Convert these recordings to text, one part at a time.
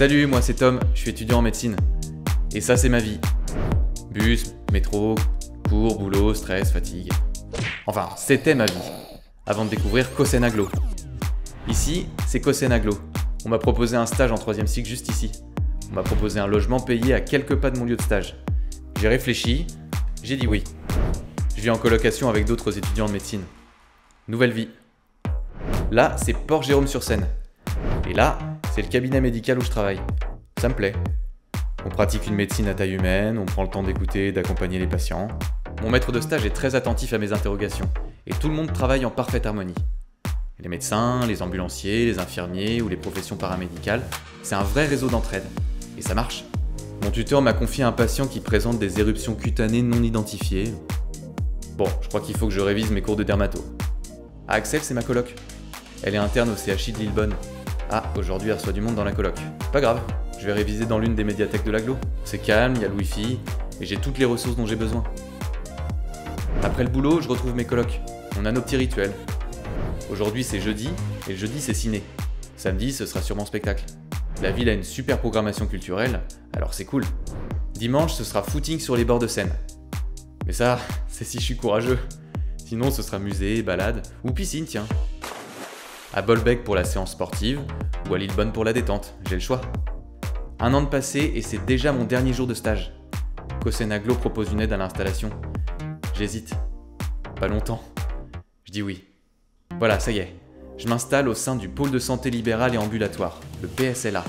Salut, moi c'est Tom, je suis étudiant en médecine. Et ça c'est ma vie. Bus, métro, cours, boulot, stress, fatigue. Enfin, c'était ma vie, avant de découvrir Caux Seine agglo. Ici, c'est Caux Seine agglo. On m'a proposé un stage en 3ème cycle juste ici. On m'a proposé un logement payé à quelques pas de mon lieu de stage. J'ai réfléchi, j'ai dit oui. Je vis en colocation avec d'autres étudiants de médecine. Nouvelle vie. Là, c'est Port Jérôme-sur-Seine. Et là, c'est le cabinet médical où je travaille. Ça me plaît. On pratique une médecine à taille humaine, on prend le temps d'écouter et d'accompagner les patients. Mon maître de stage est très attentif à mes interrogations. Et tout le monde travaille en parfaite harmonie. Les médecins, les ambulanciers, les infirmiers ou les professions paramédicales, c'est un vrai réseau d'entraide. Et ça marche. Mon tuteur m'a confié un patient qui présente des éruptions cutanées non identifiées. Bon, je crois qu'il faut que je révise mes cours de dermato. Ah, Axel, c'est ma coloc. Elle est interne au CHU de Lillebonne. Ah, aujourd'hui elle reçoit du monde dans la coloc. Pas grave, je vais réviser dans l'une des médiathèques de l'agglo. C'est calme, il y a le wifi, et j'ai toutes les ressources dont j'ai besoin. Après le boulot, je retrouve mes colocs. On a nos petits rituels. Aujourd'hui c'est jeudi, et le jeudi c'est ciné. Samedi, ce sera sûrement spectacle. La ville a une super programmation culturelle, alors c'est cool. Dimanche, ce sera footing sur les bords de Seine. Mais ça, c'est si je suis courageux. Sinon, ce sera musée, balade, ou piscine, tiens. À Bolbec pour la séance sportive, ou à Lillebonne pour la détente, j'ai le choix. Un an de passé et c'est déjà mon dernier jour de stage. Caux Seine agglo propose une aide à l'installation. J'hésite. Pas longtemps. Je dis oui. Voilà, ça y est. Je m'installe au sein du pôle de santé libérale et ambulatoire, le PSLA.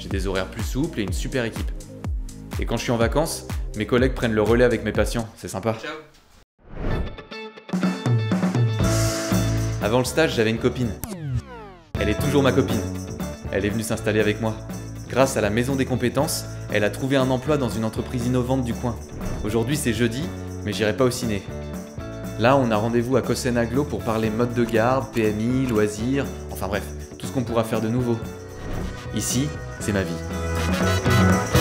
J'ai des horaires plus souples et une super équipe. Et quand je suis en vacances, mes collègues prennent le relais avec mes patients, c'est sympa. Ciao. Avant le stage, j'avais une copine. Elle est toujours ma copine. Elle est venue s'installer avec moi. Grâce à la maison des compétences, elle a trouvé un emploi dans une entreprise innovante du coin. Aujourd'hui, c'est jeudi, mais j'irai pas au ciné. Là, on a rendez-vous à Caux Seine agglo pour parler mode de garde, PMI, loisirs, enfin bref, tout ce qu'on pourra faire de nouveau. Ici, c'est ma vie.